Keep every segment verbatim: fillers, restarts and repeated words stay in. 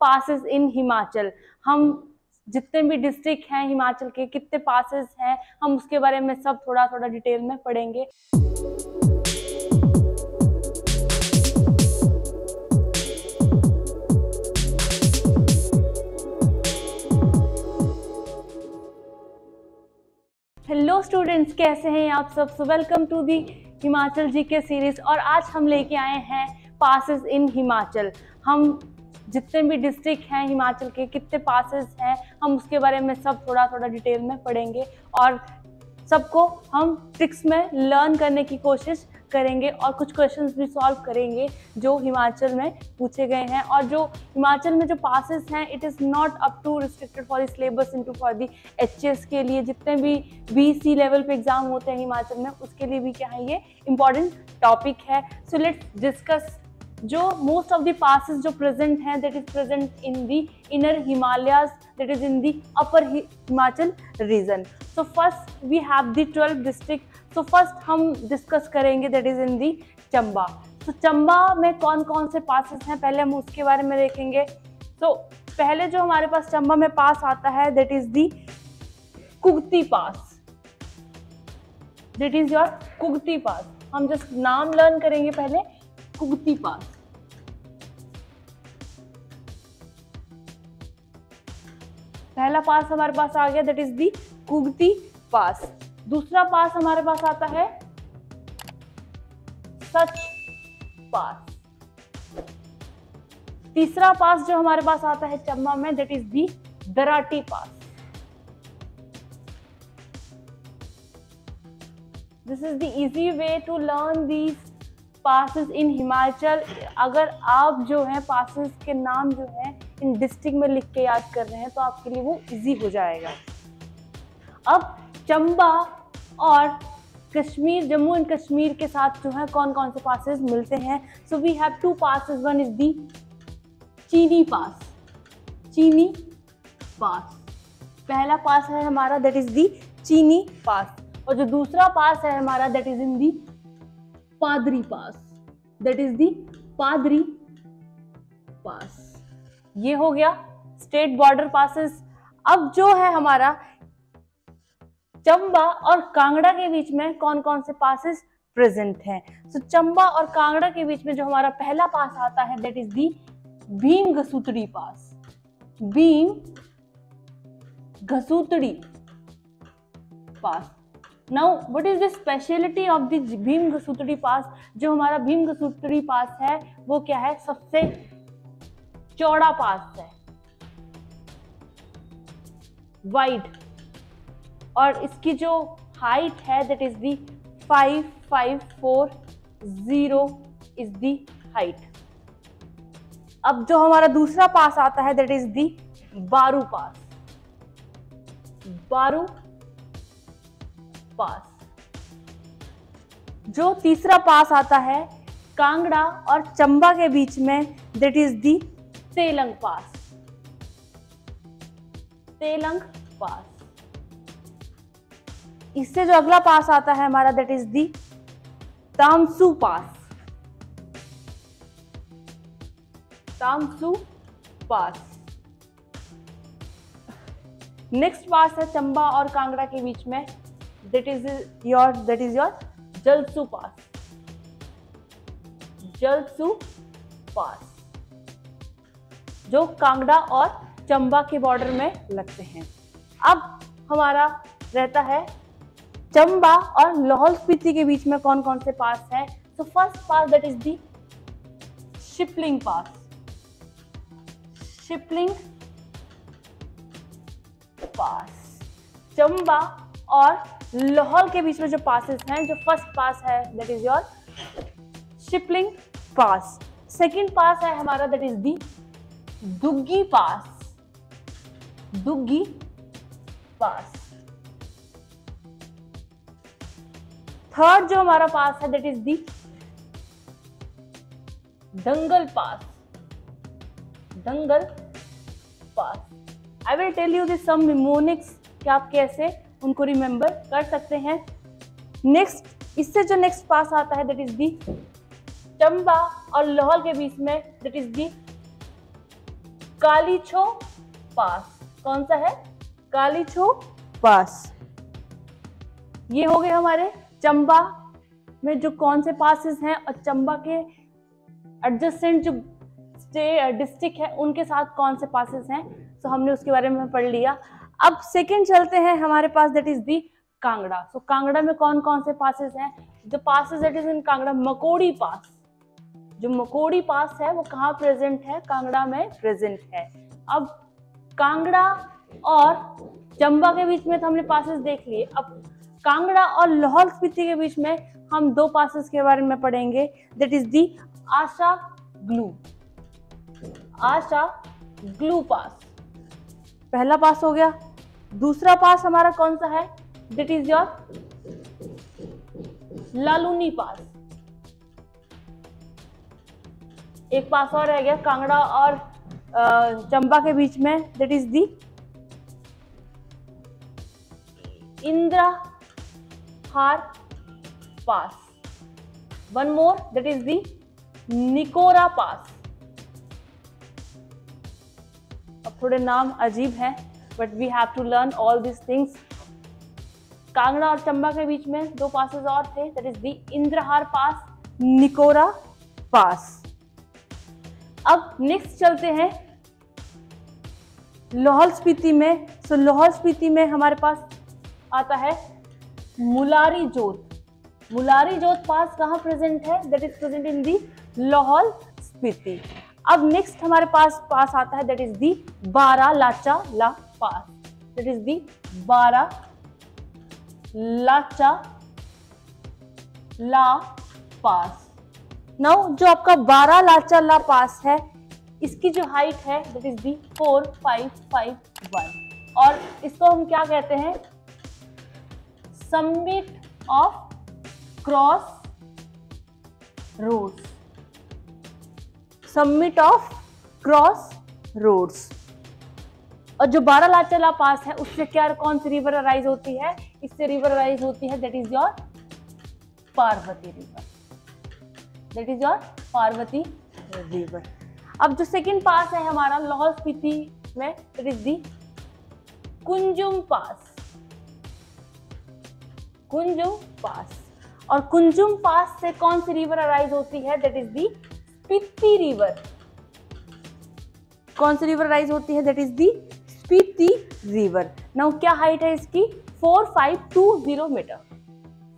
Passes in Himachal, हम जितने भी डिस्ट्रिक्ट हैं हिमाचल के, कितने पासेस हैं, हम उसके बारे में सब थोड़ा थोड़ा डिटेल में पढ़ेंगे। हेलो स्टूडेंट्स, कैसे हैं आप सब? So welcome to the Himachal G K series. और आज हम लेके आए हैं पासेस इन हिमाचल, हम जितने भी डिस्ट्रिक्ट हैं हिमाचल के, कितने पासेस हैं, हम उसके बारे में सब थोड़ा थोड़ा डिटेल में पढ़ेंगे और सबको हम ट्रिक्स में लर्न करने की कोशिश करेंगे और कुछ क्वेश्चंस भी सॉल्व करेंगे जो हिमाचल में पूछे गए हैं। और जो हिमाचल में जो पासेस हैं, it is not up to restricted for the syllabus into for the HS के लिए जितने भी बीसी लेवल पे एग्ज़ाम होते हैं हिमाचल में, उसके लिए भी क्या है, ये इंपॉर्टेंट टॉपिक है। सो लेट्स डिस्कस जो मोस्ट ऑफ द पासेस जो प्रेजेंट हैं, that is present in the inner Himalayas, that is in the upper Himachal region. So first we have the twelve district. तो फर्स्ट हम डिस्कस करेंगे that is in the Chamba. तो चंबा में कौन कौन से पासेस हैं, पहले हम उसके बारे में देखेंगे। तो पहले जो हमारे पास चंबा में पास आता है that is the Kugti pass, that is your Kugti pass. हम जस्ट नाम लर्न करेंगे पहले, कुगती पास। पहला पास हमारे पास आ गया that is the Kugti pass. दूसरा पास हमारे पास आता है सच पास। तीसरा पास जो हमारे पास आता है चंबा में that is the Darati pass. This is the easy way to learn these passes in Himachal. अगर आप जो है पासेस के नाम जो है इन डिस्ट्रिक्ट में लिख के याद कर रहे हैं तो आपके लिए वो इजी हो जाएगा। अब चंबा और कश्मीर, जम्मू एंड कश्मीर के साथ जो है कौन कौन से पासेस मिलते हैं। So we have two passes, one is the Chini pass, चीनी पास। पहला पास है हमारा दैट इज दी चीनी पास, और जो दूसरा पास है हमारा दैट इज इन दी पादरी पास, दैट इज दी पादरी पास। ये हो गया स्टेट बॉर्डर पासेस। अब जो है हमारा चंबा और कांगड़ा के बीच में कौन कौन से पासेस प्रेजेंट हैं। सो so, चंबा और कांगड़ा के बीच में जो हमारा पहला पास आता है that is the Bhim Ghasutri pass, Bhim Ghasutri pass. Now what is the speciality of the Bhim Ghasutri pass? जो हमारा भीम घसुतरी पास है वो क्या है, सबसे चौड़ा पास है, वाइड, और इसकी जो हाइट है that is the five five four zero is the height. अब जो हमारा दूसरा पास आता है दैट इज दी बारू पास, बारू पास। जो तीसरा पास आता है कांगड़ा और चंबा के बीच में that is the Telang pass, Telang pass. इससे जो अगला पास आता है हमारा that is the Tamsu pass, Tamsu pass. Next pass है चंबा और कांगड़ा के बीच में that is your that is your Jalsu pass, Jalsu pass, जो कांगड़ा और चंबा के बॉर्डर में लगते हैं। अब हमारा रहता है चंबा और लाहौल स्पीति के बीच में कौन कौन से पास है। तो first pass that is the Shipling pass, Shipling pass. Chamba और लाहौल के बीच में जो पासेस हैं, जो फर्स्ट पास है that is your Shipling pass. Second pass है हमारा that is the Duggi pass, Duggi pass. Third जो हमारा पास है that is the Dangal pass, Dangal pass. I will tell you this some mnemonics कि आप कैसे उनको रिमेंबर कर सकते हैं। नेक्स्ट, इससे जो नेक्स्ट पास आता है दैट इज दी चंबा और लाहौल के बीच में दैट इज दी काली छो पास, कौन सा है? काली छो पास। ये हो गए हमारे चंबा में जो कौन से पासेस हैं और चंबा के एडजस्टेंट जो डिस्ट्रिक्ट है उनके साथ कौन से पासेस हैं, सो हमने उसके बारे में पढ़ लिया। अब सेकंड चलते हैं हमारे पास, that is the Kangra. So Kangra में कौन कौन से पासेस हैं? The passes that is in Kangra, Makori pass, जो मकोड़ी पास है वो कहाँ प्रेजेंट है? कांगड़ा में प्रेजेंट है। अब कांगड़ा और चंबा के बीच में तो हमने पासेस देख लिए, अब कांगड़ा और लाहौल स्पीति के बीच में हम दो पासेस के बारे में पढ़ेंगे, that is the Asha glue, Asha glue pass, पहला पास हो गया। दूसरा पास हमारा कौन सा है? That is your लालूनी pass. एक पास और रह गया कांगड़ा और चंबा के बीच में, that is the Indrahar pass. One more, that is the Nikora pass. अब थोड़े नाम अजीब हैं but we have to learn all this things. Kangra और चंबा के बीच में दो पासेस और थे, that is the Indrahar pass, Nikora pass. अब नेक्स्ट चलते हैं लाहौल स्पीति में। सो so, लाहौल स्पीति में हमारे पास आता है मुलारी जोत। मुलारी जोत पास कहाँ प्रेजेंट है? That is present in the Lahaul Spiti. अब नेक्स्ट हमारे पास पास आता है, दैट इज दी बारा लाचा ला पास, दैट इज दी बारा लाचा ला पास। नाउ जो आपका बारा लाचा ला पास है, इसकी जो हाइट है that is the four five five one, और इसको हम क्या कहते हैं? Summit of cross roads, summit of cross roads. और जो बारा लाचा ला पास है उससे क्या, कौन सी रिवर अराइज होती है? इससे रिवर अराइज होती है that is your Parvati river, that is your Parvati river. अब जो सेकंड पास है हमारा लाहौल स्पीति में, that is the Kunzum pass, Kunzum pass. और कुंजुम पास से कौन सी रिवर अराइज होती है? That is the Spiti river. कौन सी रिवर राइज होती है? That is the Spiti river. Now क्या हाइट है इसकी? Four five two zero meter,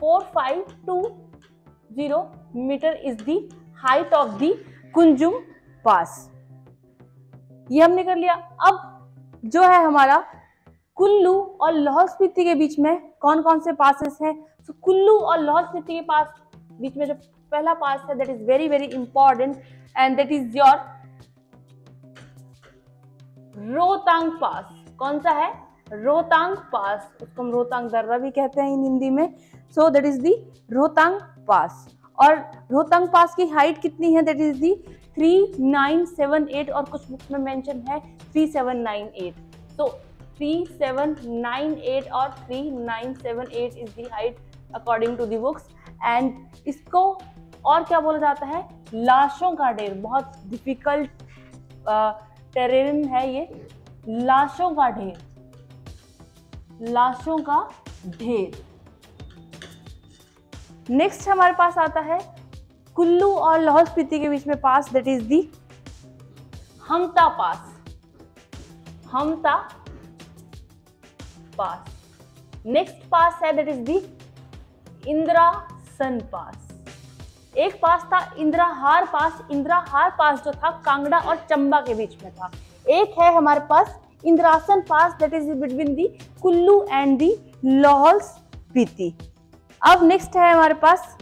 four five two zero meter is the height of the Kunzum pass. ये हमने कर लिया। अब जो है हमारा कुल्लू और लाहौल स्पीति के बीच में कौन कौन से पासेस हैं? तो कुल्लू और लाहौल स्पीति के पास बीच में जो पहला पास है that is very very important and that is your Rohtang pass. कौन सा है? रोहतांग पास, उसको हम रोहतांग दर्रा भी कहते हैं हिंदी में। So that is the Rohtang pass. और रोहतांग पास की हाइट कितनी है? That is the three nine seven eight, और कुछ बुक्स में मेंशन है थ्री सेवन नाइन एट। तो थ्री सेवन नाइन एट और three nine seven eight is the height according to the books. And इसको और क्या बोला जाता है? लाशों का ढेर। बहुत डिफिकल्ट टेरेन है ये, लाशों का ढेर, लाशों का ढेर। नेक्स्ट हमारे पास आता है कुल्लू और लाहौल स्पीति के बीच में pass, that is the Hamta pass, Hamta pass. Next pass है that is the Indrasan pass. एक पास था इंद्रहार पास। इंद्रहार पास जो था कांगड़ा और चंबा के बीच में था। एक है हमारे पास Indrasan pass, that is between the Kullu and the Lahaul Spiti. अब नेक्स्ट है हमारे पास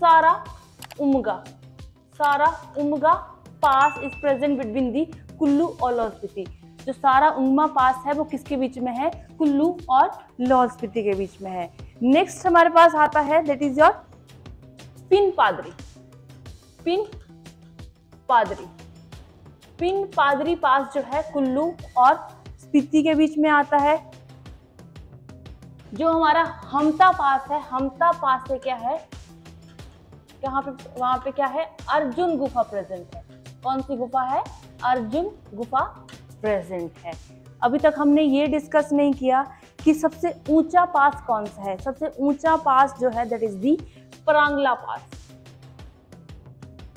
Sara Umga. Sara Umga pass is present between the Kullu और लाहौल स्पीति। जो सारा उम्मा पास है वो किसके बीच में है? कुल्लू और लाहौल स्पीति के बीच में है। नेक्स्ट हमारे पास आता है that is your Pin Padri, Pin Padri. Pin Padri pass जो है कुल्लू और स्पीति के बीच में आता है। जो हमारा हमता पास है, हमता पास से क्या है, यहाँ पे वहां पे क्या है? अर्जुन गुफा प्रेजेंट है। कौन सी गुफा है? अर्जुन गुफा प्रेजेंट है। अभी तक हमने ये डिस्कस नहीं किया कि सबसे ऊंचा पास कौन सा है। सबसे ऊंचा पास जो है दैट इज दी परांगला पास।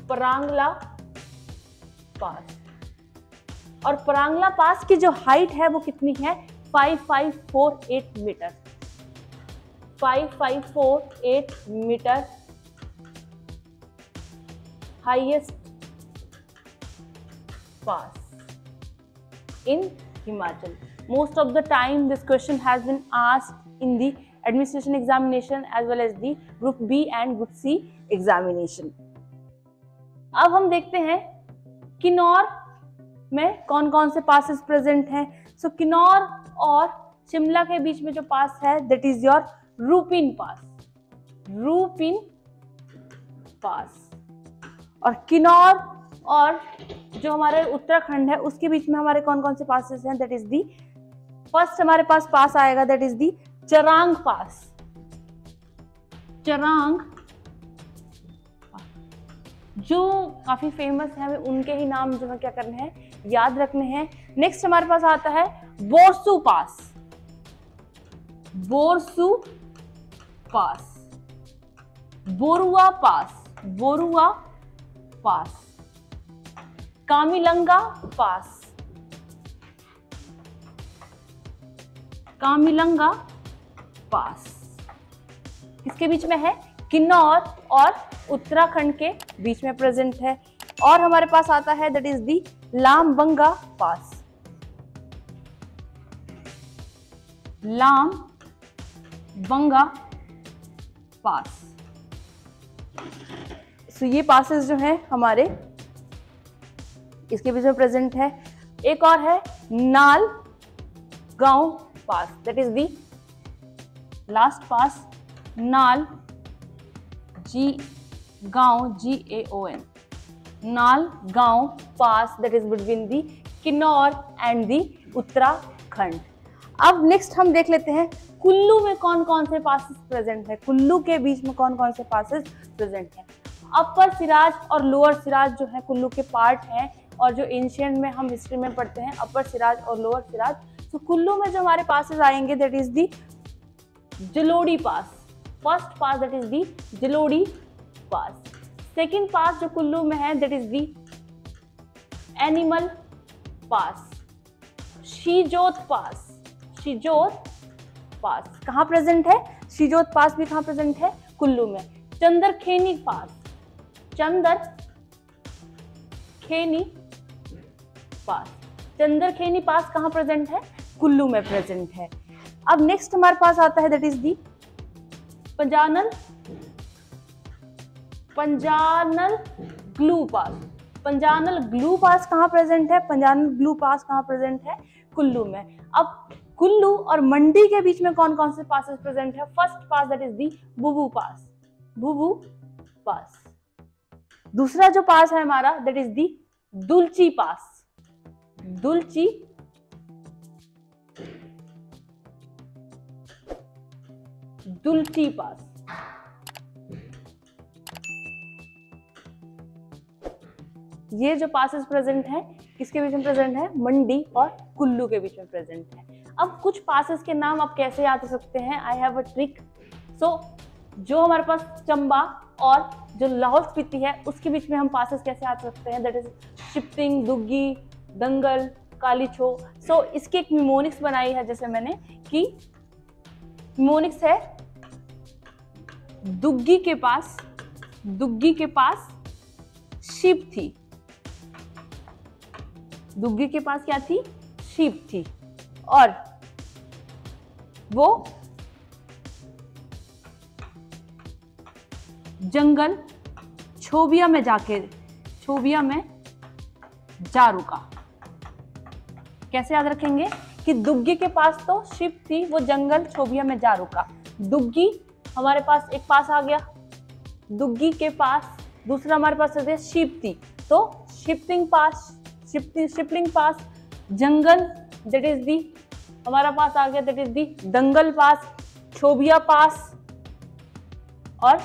परांगला पास और परांगला पास की जो हाइट है वो कितनी है? पाँच हज़ार पाँच सौ अड़तालीस मीटर। पाँच हज़ार पाँच सौ अड़तालीस मीटर highest pass in Himachal. Most of the time this question has been asked in the administration examination as well as the group B and group C examination. अब हम देखते हैं किन्नौर में कौन कौन से पासेस प्रेजेंट हैं। सो किन्नौर और शिमला के बीच में जो पास है that is your Rupin pass. Rupin pass. और किन्नौर और जो हमारे उत्तराखंड है उसके बीच में हमारे कौन कौन से पासेस हैं? दैट इज दी फर्स्ट हमारे पास पास आएगा दैट इज दी चरांग पास। चरांग जो काफी फेमस है, हमें उनके ही नाम जो है क्या करने हैं, याद रखने हैं। नेक्स्ट हमारे पास आता है बोरसू पास। बोरसू पास। बोरुआ पास। बोरुआ पास। कामिलंगा पास। कामिलंगा पास इसके बीच में है, किन्नौर और उत्तराखंड के बीच में प्रेजेंट है। और हमारे पास आता है दैट इज दी लामबंगा पास। लामबंगा पास। सो ये पासेस जो हैं हमारे इसके बीच में प्रेजेंट है। एक और है नाल गांव pass. That is the last pass Nal जी गांव जी ए ओ एन। नाल गांव pass that is between the Kinnaur and the Uttarakhand. अब नेक्स्ट हम देख लेते हैं कुल्लू में कौन कौन से पासेस प्रेजेंट है। कुल्लू के बीच में कौन कौन से पासेस प्रेजेंट है। अपर सिराज और लोअर सिराज जो है कुल्लू के पार्ट हैं और जो एंशियंट में हम हिस्ट्री में पढ़ते हैं अपर सिराज और लोअर सिराज। तो कुल्लू में जो हमारे पासेस आएंगे that is the Jalori pass. First pass that is the Jalori pass. Second pass जो कुल्लू में है that is the animal pass. Shijot pass. Shijot pass कहाँ प्रेजेंट है? शीजोत पास भी कहाँ प्रेजेंट है? कुल्लू में। चंद्रखेनी पास। चंद्रखेनी पास। चंद्रखेनी पास कहाँ प्रेजेंट है? कुल्लू में प्रेजेंट है। अब नेक्स्ट हमारे पास आता है that is the पंजानल पंजानल glue pass. पंजानल glue pass कहाँ प्रेजेंट है? पंजानल ग्लू पास कहाँ प्रेजेंट है? कुल्लू में। अब कुल्लू और मंडी के बीच में कौन कौन से पासेस प्रेजेंट है? First pass that is the Bubu pass. Bubu pass. दूसरा जो पास है हमारा दैट इज दी दुलची पास। दुलची दुलची पास। ये जो पासेस प्रेजेंट है किसके बीच में प्रेजेंट है? मंडी और कुल्लू के बीच में प्रेजेंट है। अब कुछ पासेस के नाम आप कैसे याद कर सकते हैं? I have a trick. सो जो हमारे पास चंबा और जो लाहौल स्पीति है उसके बीच में हम पासेस कैसे याद कर सकते हैं? दैट इज शिपलिंग दुग्गी दंगल काली छो। सो so, इसके एक म्यूमोनिक्स बनाई है जैसे मैंने कि म्यूमोनिक्स है दुग्गी के पास। दुग्गी के पास शिप थी। दुग्गी के पास क्या थी? शीप थी। और वो जंगल छोबिया में जाके छोबिया में जा रुका। कैसे याद रखेंगे कि दुग्गी के पास तो शीप थी, वो जंगल छोबिया में जा रुका। दुग्गी हमारे पास एक पास आ गया दुग्गी के पास। दूसरा हमारे पास है शीप थी तो Shipling pass. Shipling pass jungle that is दी हमारा पास आ गया दैट इज दी दंगल पास। छोबिया पास और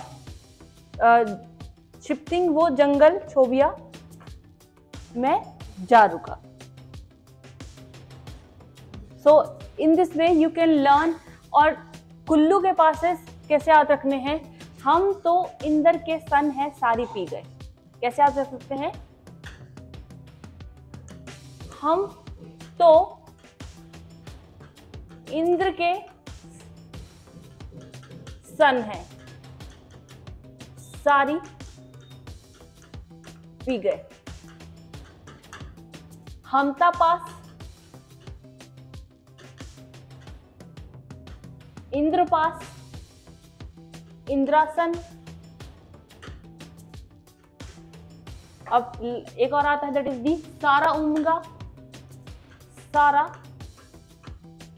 शिपलिंग वो जंगल छोबिया में जा रुका. So in this way you can learn. और कुल्लू के passes कैसे याद रखने हैं, हम तो इंदर के सन है सारी पी गए, कैसे याद रख सकते हैं, हम तो इंद्र के सन है सारी पी गए. हमता पास इंद्र पास, इंद्रासन. अब एक और आता है दैट इज दी सारा उमगा, सारा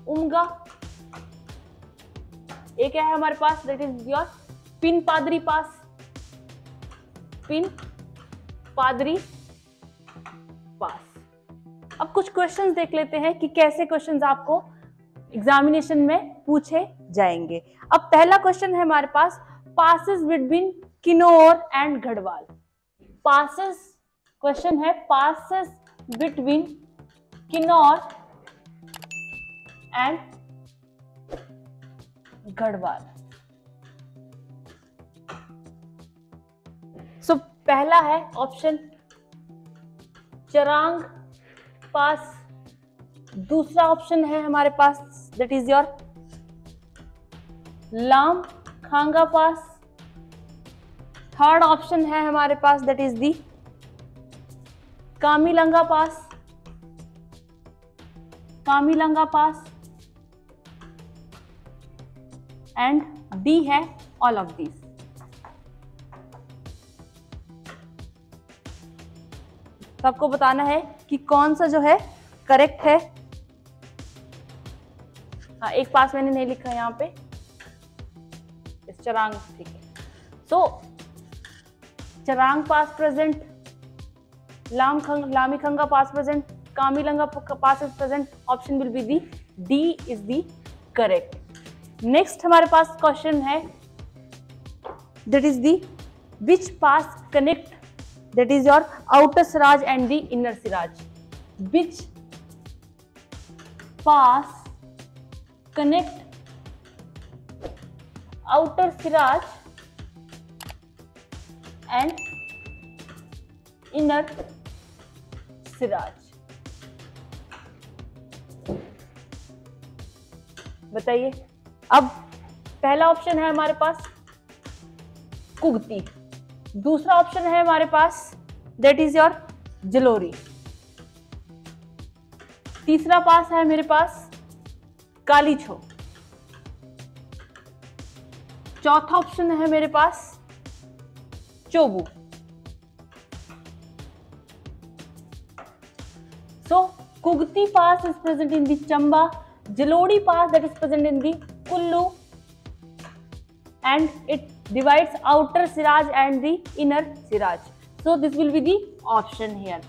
उमगा. एक है हमारे पास that is your Pin Padri pass, pin Padri पास. अब कुछ क्वेश्चंस देख लेते हैं कि कैसे क्वेश्चंस आपको एग्जामिनेशन में पूछे जाएंगे. अब पहला क्वेश्चन है हमारे पास passes between Kinnaur and Garhwal. Passes question है passes between Kinnaur and Garhwal. So पहला है ऑप्शन चरांग पास, दूसरा ऑप्शन है हमारे पास दैट इज योर लाम खांगा पास, थर्ड ऑप्शन है हमारे पास that is the कामिलंगा pass, कामिलंगा pass, and D है ऑल ऑफ दीज. तो आपको बताना है कि कौन सा जो है करेक्ट है. हाँ, एक पास मैंने नहीं लिखा यहाँ पे, चरांग, ठीक है. सो so, चरांग pass present, Lamkhaga, Lamkhaga pass present, कामिलंगा pass is present. Option will be the D is the correct. Next हमारे पास क्वेश्चन है that is the which pass connect that is your outer Siraj and the inner Siraj. Which pass connect outer Siraj and inner Siraj. बताइए. अब पहला option है हमारे पास कुगती, दूसरा option है हमारे पास that is your जलोरी, तीसरा पास है मेरे पास काली छो, चौथा ऑप्शन है मेरे पास Chobu. So Kugti pass is present in the Chamba, Jalori pass that is present in the Kullu, and it divides outer Siraj and the inner Siraj. So this will be the option here.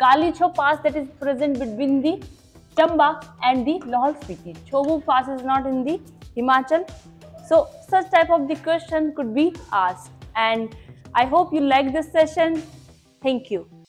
Kalicho pass that is present between the Chamba and the Lahaul Spiti. Chobu pass is not in the Himachal. So such type of the question could be asked, and I hope you like this session. Thank you.